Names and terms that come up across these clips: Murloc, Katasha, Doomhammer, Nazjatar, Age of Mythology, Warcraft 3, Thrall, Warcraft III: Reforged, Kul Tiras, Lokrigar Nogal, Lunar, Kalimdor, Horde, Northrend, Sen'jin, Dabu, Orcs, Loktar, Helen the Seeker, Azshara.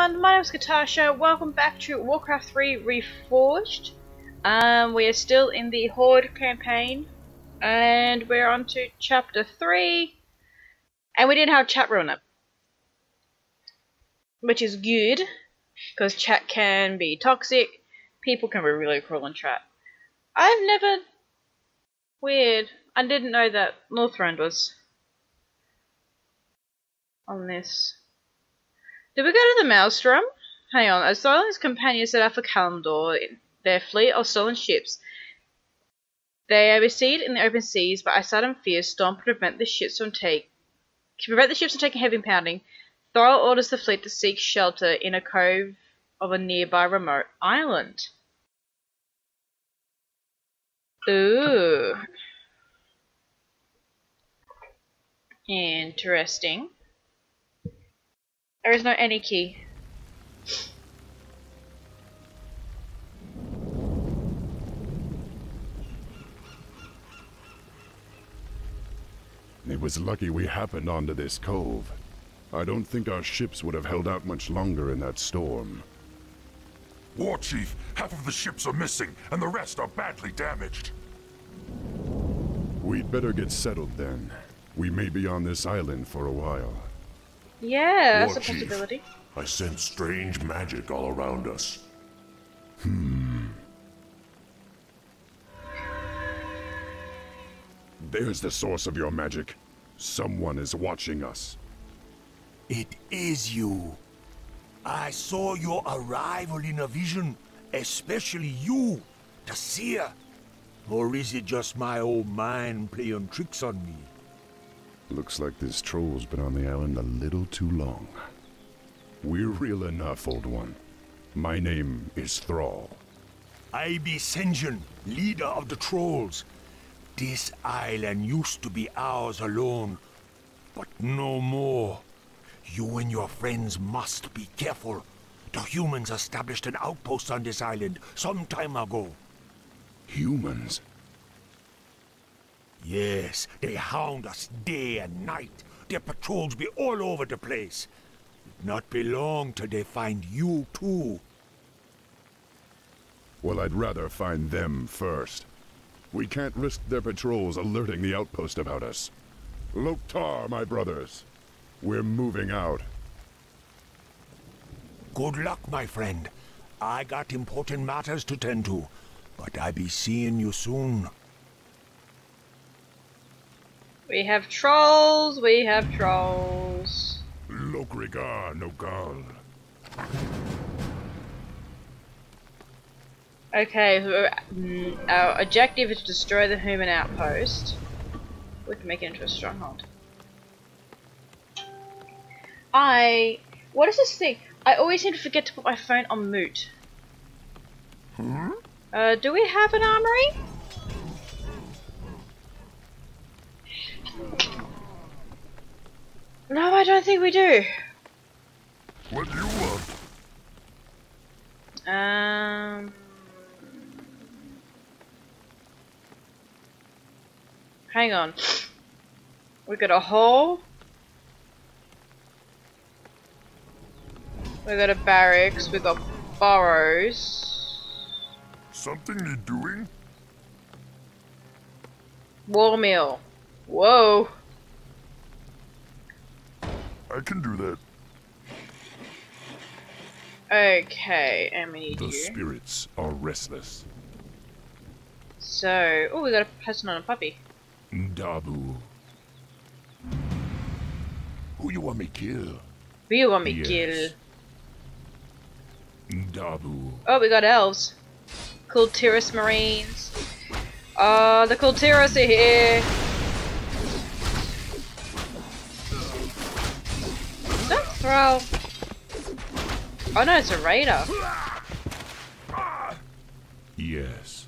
everyone, my name's Katasha, welcome back to Warcraft 3 Reforged. We are still in the Horde campaign, and we're on to Chapter 3, and we didn't have chat run up, which is good, because chat can be toxic, people can be really cruel in chat. I didn't know that Northrend was on this. Did we go to the Maelstrom? Hang on, Azshara and his companions set out for Kalimdor. Their fleet of stolen ships. They are besieged in the open seas, but Azshara and Fear storm to prevent the ships from taking heavy pounding. Thrall orders the fleet to seek shelter in a cove of a nearby remote island. Ooh. Interesting. There is no any key. It was lucky we happened onto this cove. I don't think our ships would have held out much longer in that storm. Warchief, half of the ships are missing, and the rest are badly damaged. We'd better get settled then. We may be on this island for a while. Yeah, that's a possibility. I sense strange magic all around us. There's the source of your magic. Someone is watching us. It is you. I saw your arrival in a vision, especially you, the seer. Or is it just my old mind playing tricks on me? Looks like this troll's been on the island a little too long. We're real enough, old one. My name is Thrall. I be Sen'jin, leader of the trolls. This island used to be ours alone, but no more. You and your friends must be careful. The humans established an outpost on this island some time ago. Humans? Yes, they hound us day and night. Their patrols be all over the place. It'd not be long till they find you too. Well, I'd rather find them first. We can't risk their patrols alerting the outpost about us. Loktar, my brothers. We're moving out. Good luck, my friend. I got important matters to tend to, but I be seeing you soon. We have trolls, Lokrigar Nogal. Okay, so our objective is to destroy the human outpost. We can make it into a stronghold. What is this thing? I always seem to forget to put my phone on mute. Hmm? Do we have an armory? No, I don't think we do. What do you want? Hang on. We got a hole. We got a barracks. We got burrows. Something you're doing? War meal. Whoa. I can do that. Okay, and we need you. The spirits are restless. So, oh, we got a person on a puppy. Dabu. Who you want me kill? Who you want me kill? Dabu. Oh, we got elves. Kul Tiras Marines. Oh, the Kul Tiras are here. Thrall. Oh no, it's a raider. Yes.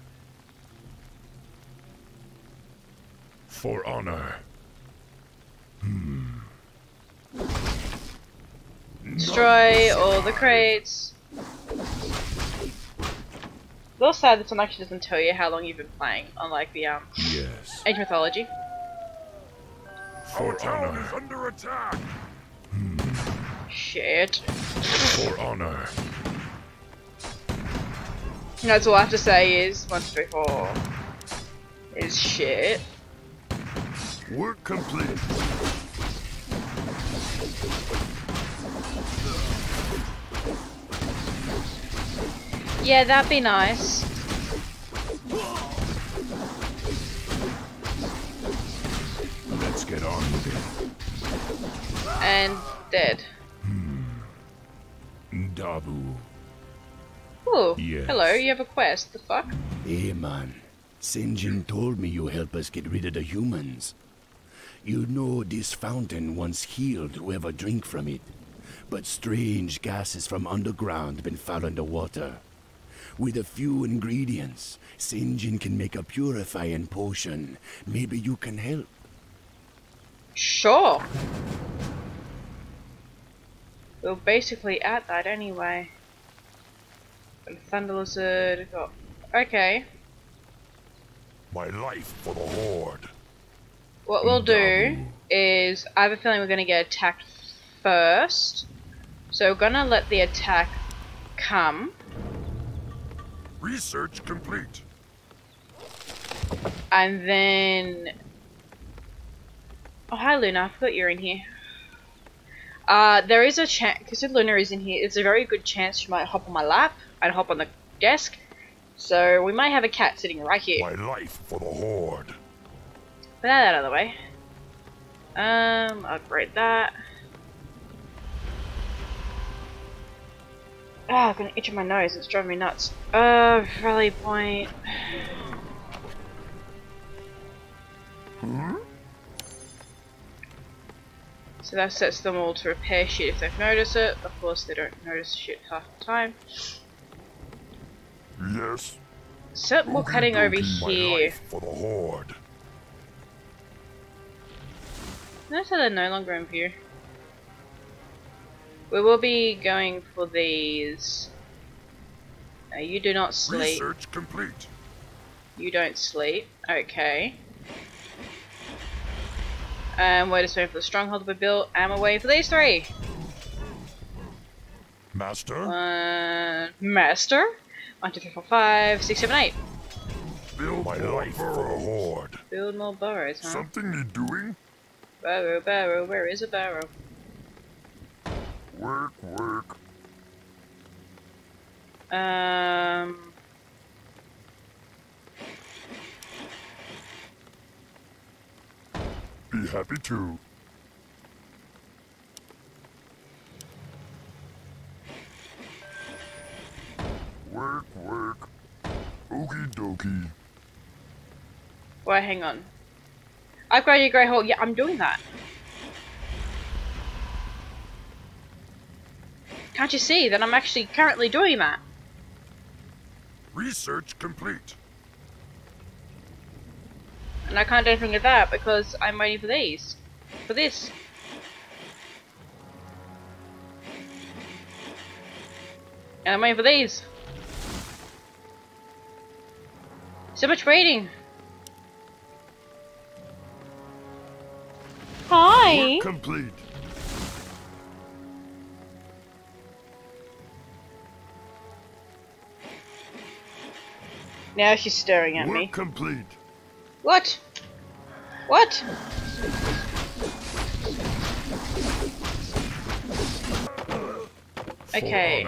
For honor. Destroy all the crates. Little sad this one actually doesn't tell you how long you've been playing, unlike the Age of Mythology. For honor. Under attack. Shit. for honor. And that's all I have to say is 1, 2, 3, 4 is shit. Work complete. Yeah, that'd be nice. Let's get on with it. And dead. Dabu. Oh, yes. Hello, you have a quest, the fuck? Hey man, Sen'jin told me you help us get rid of the humans. You know this fountain once healed whoever drink from it, but strange gases from underground been found in the water. With a few ingredients, Sen'jin can make a purifying potion. Maybe you can help. Sure. We're basically at that anyway. And Thunder Lizard. Oh, okay. My life for the Horde. What we'll do is, I have a feeling we're going to get attacked first. So we're going to let the attack come. Research complete. And then... Oh, hi Lunar, I forgot you're in here. There is a chance, because if Lunar is in here, it's a very good chance she might hop on my lap and hop on the desk. So we might have a cat sitting right here. My life for the Horde. Put that out of the way. Upgrade that. Ah, I'm gonna itch my nose, it's driving me nuts. Rally point. Hmm? So that sets them all to repair shit if they've noticed it. Of course they don't notice shit half the time. Yes. Set more cutting over here. For the Horde. Notice how they're no longer in view. We will be going for these. Now you do not sleep. Research complete. You don't sleep. Okay. We're just waiting for the stronghold to be built, and we're waiting for these three. Master? Master? 1, 2, 3, 4, 5, 6, 7, 8. Build my life for a Horde. Build more burrows, huh? Something you doing? Burrow, burrow, where is a burrow? Work, work. Be happy to. Work, work. Okie dokie. Wait, hang on. Upgrade your grey hole. Yeah, I'm doing that. Can't you see that I'm actually currently doing that? Research complete. And I can't do anything with that because I'm waiting for these. For this. And I'm waiting for these. So much waiting. Hi. Work complete. Now she's staring at me. Work complete. What? What? Okay.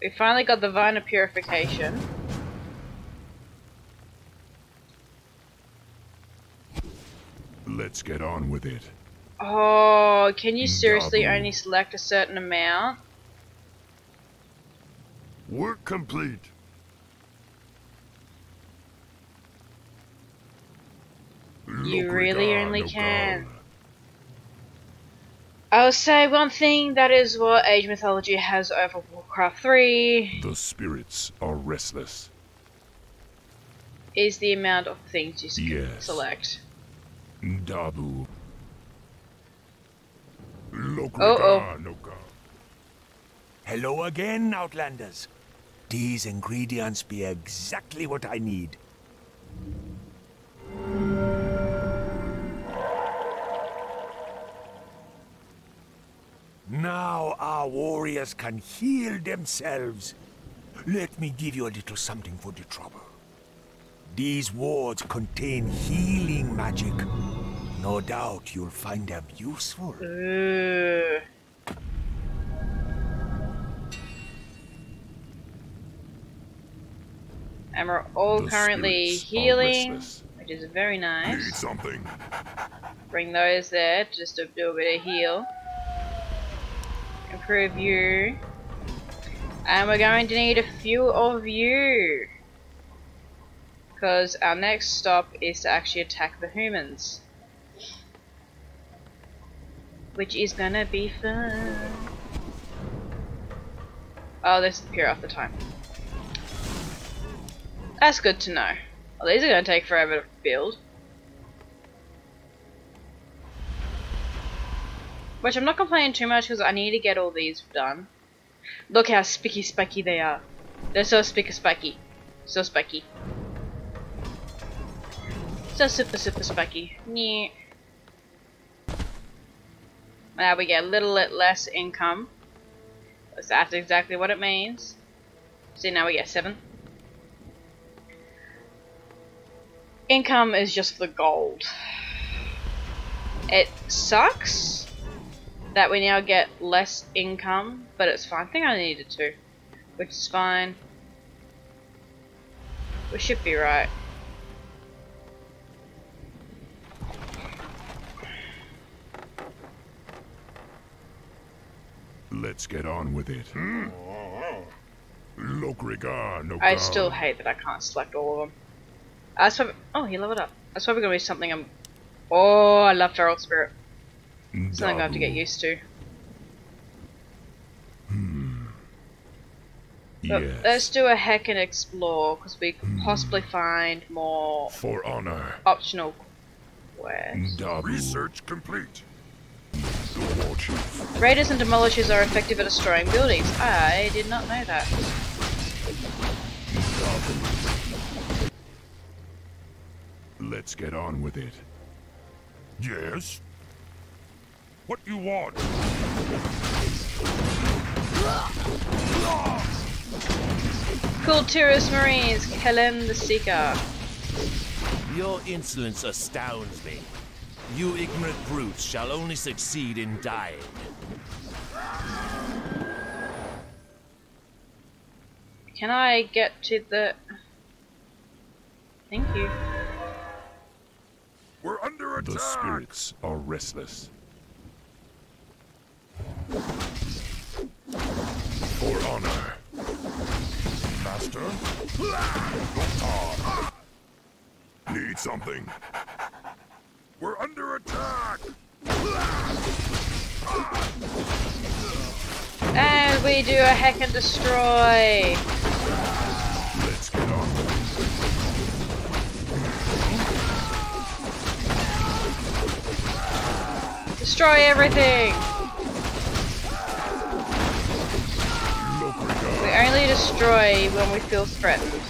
We finally got the vine of purification. Let's get on with it. Oh, can you seriously only select a certain amount? Work complete. You really only can. I will say one thing, that is what Age of Mythology has over Warcraft 3. The spirits are restless. Is the amount of things you select. Dabu. Hello again, Outlanders. These ingredients be exactly what I need. Now our warriors can heal themselves. Let me give you a little something for the trouble. These wards contain healing magic. No doubt you'll find them useful. And we're all currently healing, which is very nice. Need something. Bring those there, just to do a bit of heal. Improve you. And we're going to need a few of you. Because our next stop is to actually attack the humans. Which is gonna be fun. Oh, they disappear off the time. That's good to know. Well, these are gonna take forever to build. Which I'm not complaining too much because I need to get all these done. Look how spiky spiky they are. They're so spiky spiky. So spiky. So super super spiky. Yeah. Now we get a little bit less income. That's exactly what it means. See, now we get 7. Income is just the gold. It sucks that we now get less income, but it's fine. I think I needed to, which is fine. We should be right. Let's get on with it. Hmm? I still hate that I can't select all of them. That's probably, oh, he leveled up. That's probably gonna be something I'm. Oh, I love Thrall Spirit. Something I'm gonna have to get used to. Hmm. But yes. Let's do a heck and explore because we could possibly find more for honor optional quests. Research complete. Raiders and demolishers are effective at destroying buildings. I did not know that. Let's get on with it. Yes? What do you want? Kul Tiras Marines, Helen the Seeker. Your insolence astounds me. You ignorant brutes shall only succeed in dying. Can I get to the... Thank you. We're under attack! The spirits are restless. For honor. Master? Doctor. Need something. We're under attack! And we do a hack and destroy! Let's get on. Destroy everything! We only destroy when we feel threatened.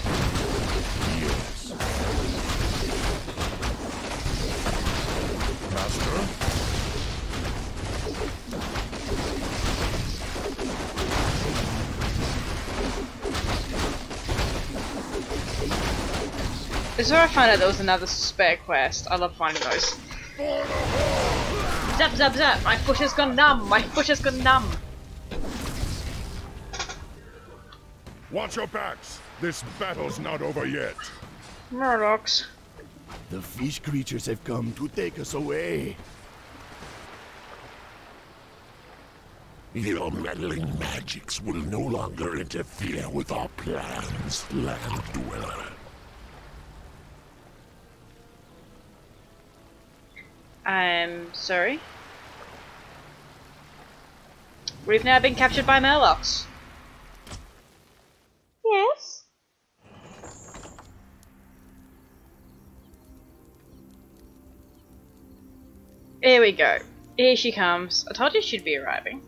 This is where I found out there was another spare quest. I love finding those. Zap zap zap! My foot has gone numb! My foot has gone numb! Watch your backs! This battle's not over yet! Murlocs. The fish creatures have come to take us away. Your meddling magics will no longer interfere with our plans, Land Dweller. I'm sorry. We've now been captured by Murlocs. Yes. Here we go. Here she comes. I told you she'd be arriving.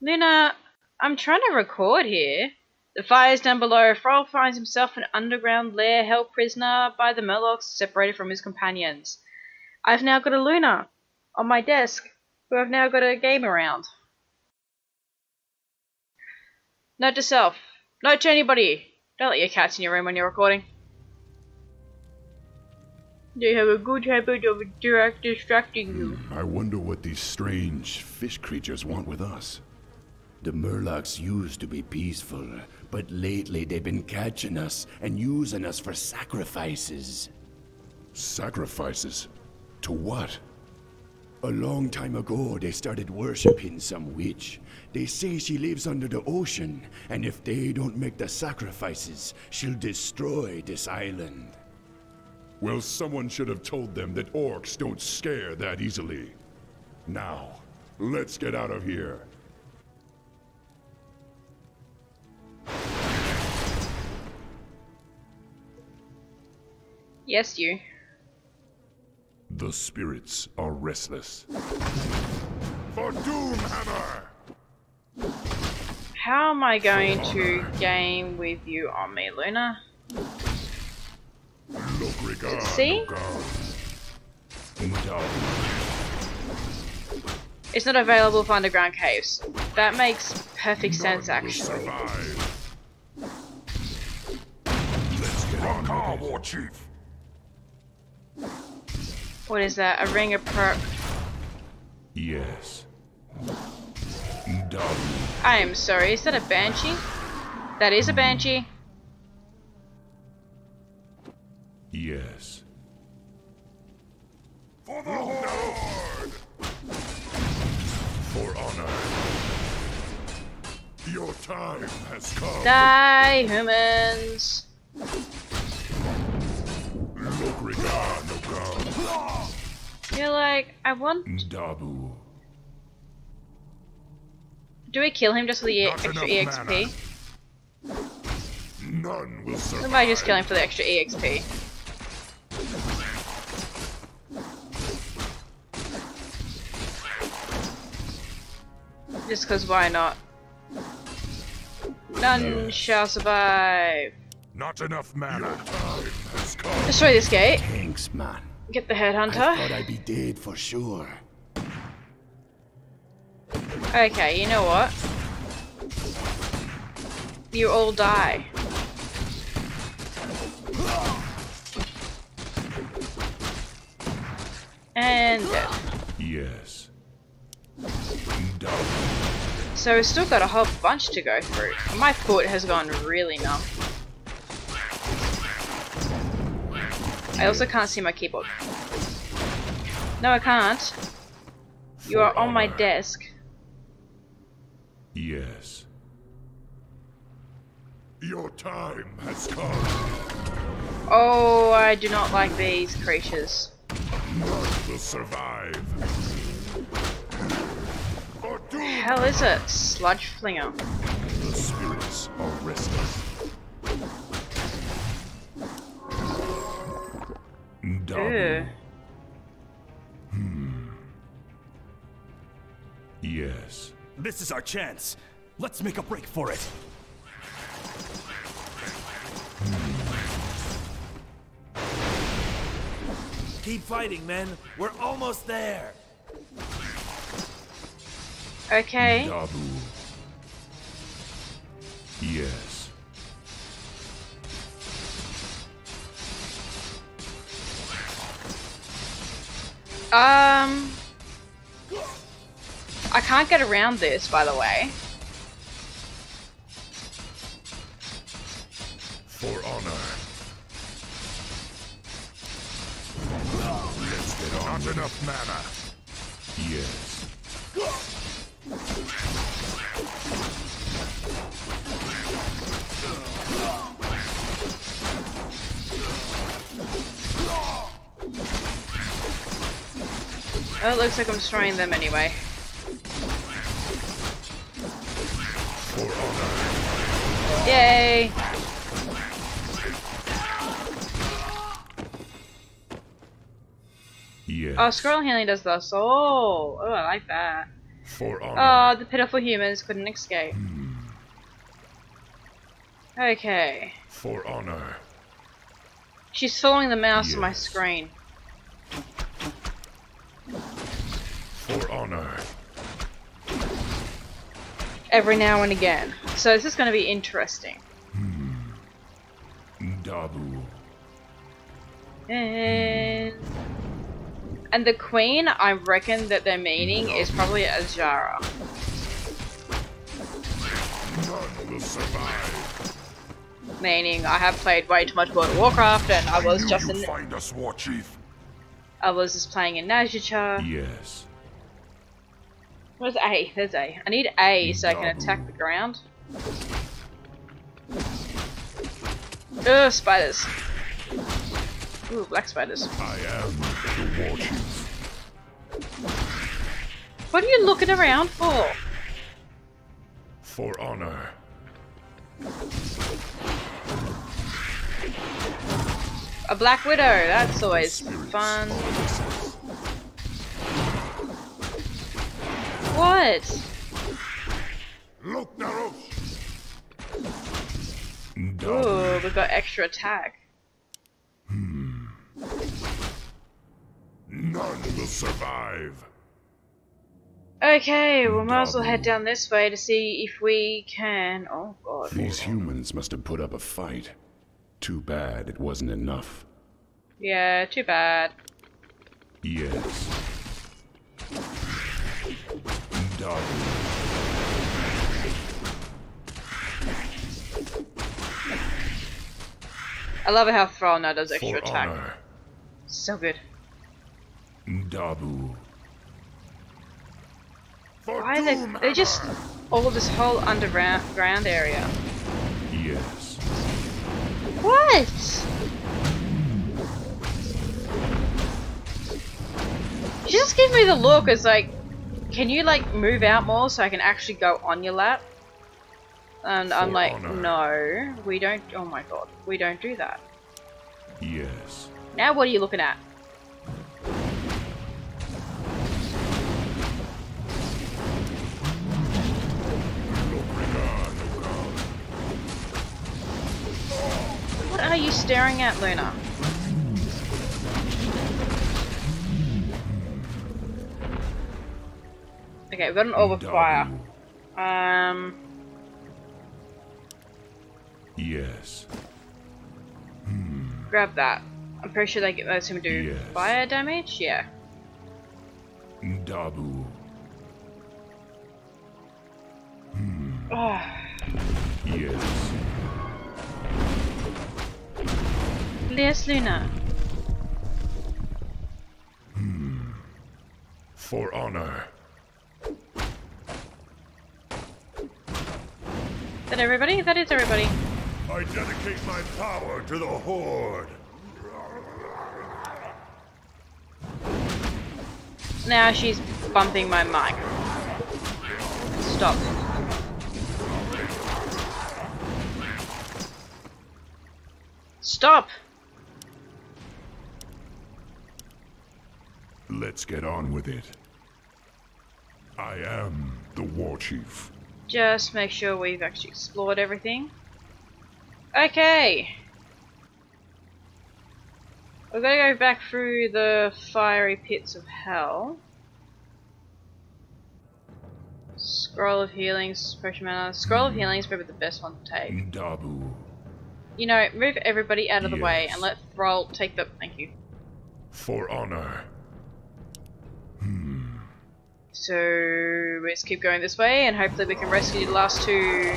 Lunar, I'm trying to record here. The fires down below. Thrall finds himself in an underground lair held prisoner by the Murlocs, separated from his companions. I've now got a Lunar on my desk. who have now got a game around. Note to self. Note to anybody. Don't let your cats in your room when you're recording. They have a good habit of distracting you. I wonder what these strange fish creatures want with us. The Murlocs used to be peaceful, but lately they've been catching us and using us for sacrifices. Sacrifices? To what? A long time ago, they started worshipping some witch. They say she lives under the ocean, and if they don't make the sacrifices, she'll destroy this island. Well, someone should have told them that orcs don't scare that easily. Now, let's get out of here. Yes, you. The spirits are restless. For Doomhammer! How am I going to game with you on me, Lunar? See? It's not available for underground caves. That makes perfect sense, actually. Let's get our war chief. What is that? A ring of pro. Yes. I am sorry. Is that a banshee? That is a banshee. Yes. For the Horde! For honor. Your time has come. Die, humans! You're like, I want. Dabu. Do we kill him just for the extra EXP? None will survive. Somebody just kill him for the extra EXP. Just cause why not? None shall survive. Not enough mana. Destroy this gate. Thanks, man. Get the headhunter. I thought I'd be dead for sure. Okay, you know what? You all die. And dead. Yes. So we've still got a whole bunch to go through. My foot has gone really numb. I also can't see my keyboard. No, I can't. You are on my desk. Yes. Your time has come. Oh, I do not like these creatures. None will survive. The hell is it? Sludge flinger. The spirits are restless. Yes. This is our chance. Let's make a break for it. Keep fighting, men. We're almost there. Okay. Dabu. Yes. I can't get around this, by the way. For honor. Let's get on. Not enough mana. Yes. Oh, it looks like I'm destroying them anyway. Yay! Yes. Oh, scroll healing does this. Oh, I like that. For honor. Oh, the pitiful humans couldn't escape. Okay. For honor. She's following the mouse on my screen. for honor. Every now and again. So this is going to be interesting. Dabu. And the queen, I reckon that their meaning is probably Azshara. None will survive. Meaning I have played way too much World of Warcraft, and I was just playing in Nazjatar. Yes. Where's A? There's A. I need A so I can attack the ground. Ugh, spiders. Ooh, black spiders. I am the war chief. What are you looking around for? For honor. A black widow, that's always fun. What? Look, ooh, we've got extra attack. None will survive. Okay, well, might as well head down this way to see if we can. Oh god. These humans must have put up a fight. Too bad it wasn't enough. Yeah, too bad. Yes. I love how Thrall now does extra attack. So good. Dabu. Why are they just all this whole underground area? Yes. What? You just give me the look as like, can you like move out more so I can actually go on your lap? And I'm like, no, we don't. Oh my god, we don't do that. Yes. Now what are you looking at? What are you staring at, Lunar? Okay, we've got an orb of fire. Yes. Grab that. I'm pretty sure that lets him do fire damage. Yeah. Dabu. Yes. Yes, Luna. For honor. That everybody? That is everybody. I dedicate my power to the Horde. Now she's bumping my mic. Stop. Stop! Let's get on with it. I am the war chief. Just make sure we've actually explored everything. Okay. We're gonna go back through the fiery pits of hell. Scroll of healings, pressure mana. Scroll of healings, probably the best one to take. Dabu. You know, move everybody out of the way and let Thrall take the. Thank you. For honor. So we'll just keep going this way and hopefully we can rescue the last two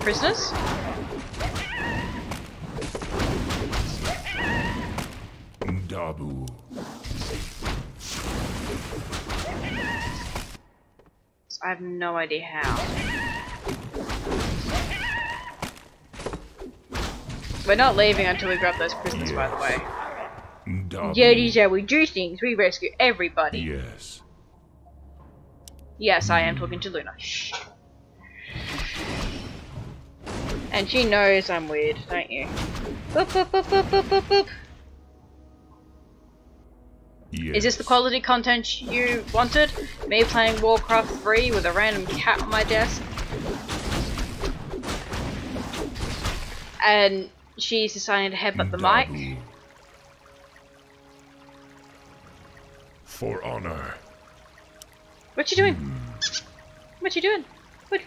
prisoners. Dabu. So I have no idea how. We're not leaving until we grab those prisoners, by the way. Dabu. Yeah, these are we do things, we rescue everybody. Yes. Yes, I am talking to Luna. Shh. And she knows I'm weird, don't you? Boop, boop, boop, boop, boop, boop, boop. Yes. Is this the quality content you wanted? Me playing Warcraft III with a random cat on my desk? And she's deciding to headbutt the mic. For honor. What you doing? What you doing? What?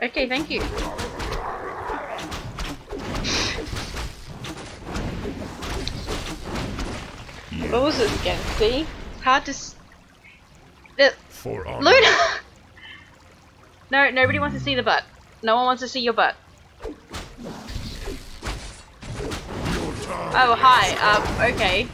Okay, thank you. What was it again? See? Hard to... Lunar! No, nobody wants to see the butt. No one wants to see your butt. Oh, hi. Okay.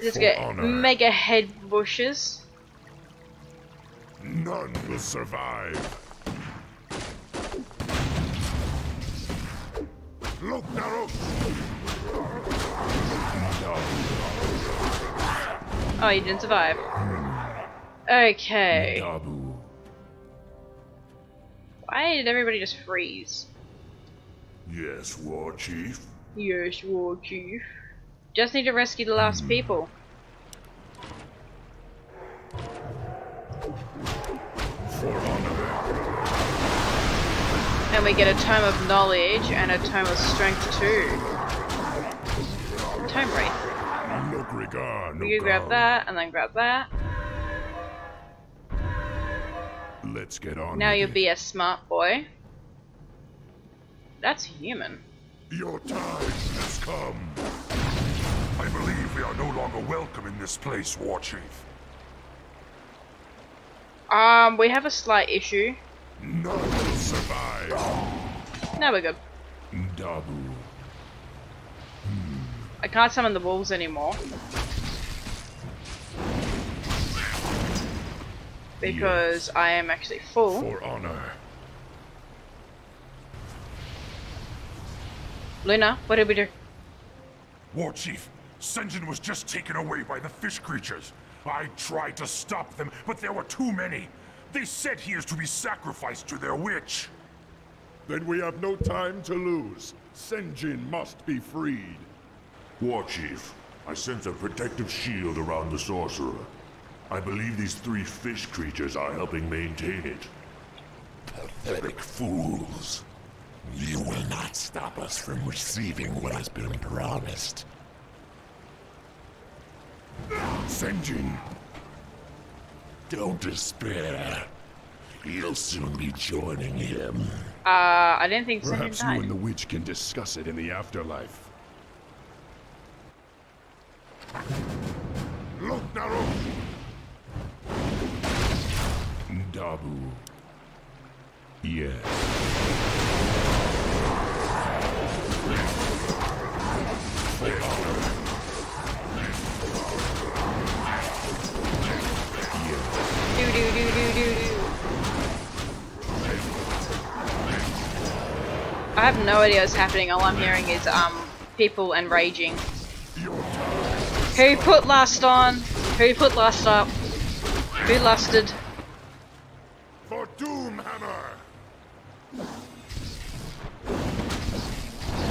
Just get mega head bushes. None will survive. Look, Naros. Oh, you didn't survive. Okay. Why did everybody just freeze? Yes, War Chief. Yes, War Chief. Just need to rescue the last people. For honor. And we get a tome of knowledge and a tome of strength too. Tome wraith. You grab that and then grab that. Let's get on. Now you'll be a smart boy. That's human. Your time has come. I believe we are no longer welcome in this place, War Chief. We have a slight issue. None will survive. Now we're good. I can't summon the wolves anymore. Because I am actually full. For honor. Luna, what did we do? War Chief, Sen'jin was just taken away by the fish creatures. I tried to stop them, but there were too many. They said he is to be sacrificed to their witch. Then we have no time to lose. Sen'jin must be freed. War Chief, I sense a protective shield around the sorcerer. I believe these three fish creatures are helping maintain it. Pathetic fools. You will not stop us from receiving what has been promised. Sen'jin! Don't despair. You'll soon be joining him. I didn't think so. Perhaps you and the witch can discuss it in the afterlife. Look, Naru! Dabu. Yes. I have no idea what's happening. All I'm hearing is people and raging. Who put lust on? Who put lust up? Who lusted? For Doomhammer!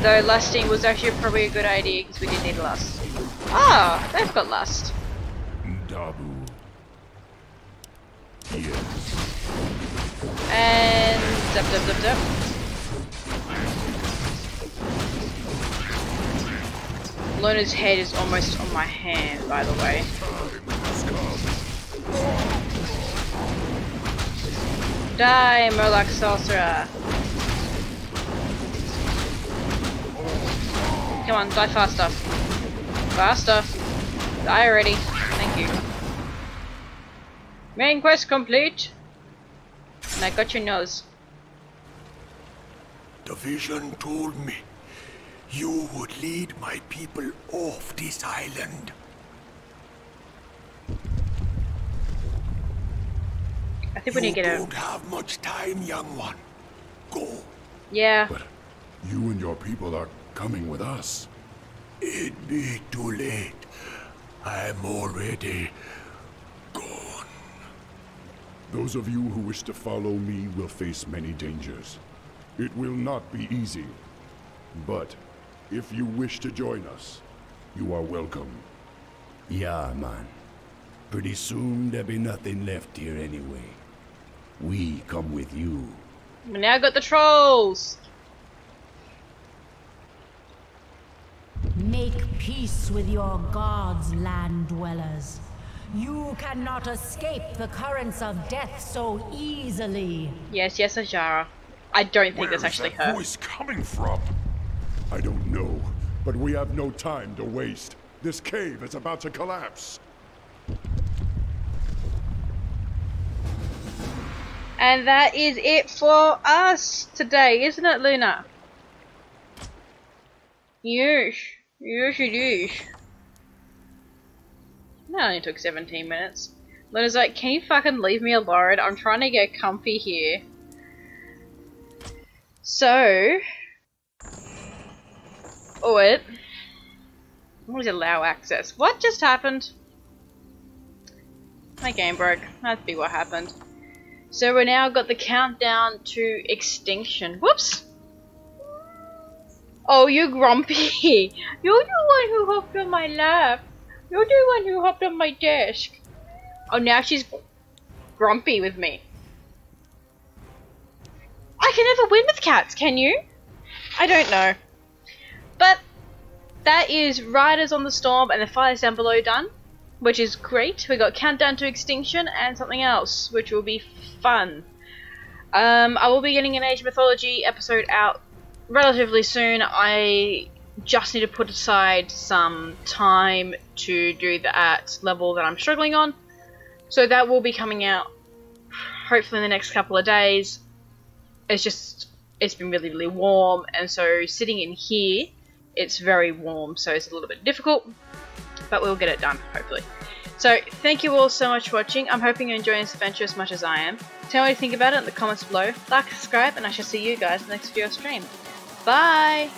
Though lusting was actually probably a good idea because we did need lust. Ah, they've got lust. Dabu. Yes. And dup dup dup dup. Luna's head is almost on my hand, by the way. Die, Murloc Sorcerer! Come on, die faster. Faster! Die already. Thank you. Main quest complete! And I got your nose. The vision told me you would lead my people off this island. I think we need to get out. You don't have much time, young one. Go. Yeah. But you and your people are coming with us. It'd be too late. I'm already gone. Those of you who wish to follow me will face many dangers. It will not be easy. But if you wish to join us, you are welcome. Yeah, man. Pretty soon there'll be nothing left here anyway. We come with you. We now got the trolls. Make peace with your gods, land dwellers. You cannot escape the currents of death so easily. Yes, yes, Azshara. I don't think that's actually her. Where is that voice coming from? I don't know, but we have no time to waste. This cave is about to collapse. And that is it for us today, isn't it, Lunar? Yes. Yes, it is. That only took 17 minutes. Luna's like, can you fucking leave me alone? I'm trying to get comfy here. So... oh, wait. What is allow access? What just happened? My game broke. That'd be what happened. So we're now got the countdown to extinction. Whoops! Oh, you're grumpy. You're the one who hopped on my lap. You're the one who hopped on my desk. Oh, now she's grumpy with me. I can never win with cats, can you? I don't know. But that is Riders on the Storm and the Fires Down Below done, which is great. We got Countdown to Extinction and something else, which will be fun. I will be getting an Age of Mythology episode out relatively soon. I just need to put aside some time to do that level that I'm struggling on. So that will be coming out hopefully in the next couple of days. It's just, it's been really, really warm, and so sitting in here, it's very warm, so it's a little bit difficult. But we'll get it done, hopefully. So, thank you all so much for watching. I'm hoping you're enjoying this adventure as much as I am. Tell me what you think about it in the comments below. Like, subscribe, and I shall see you guys in the next video stream. Bye!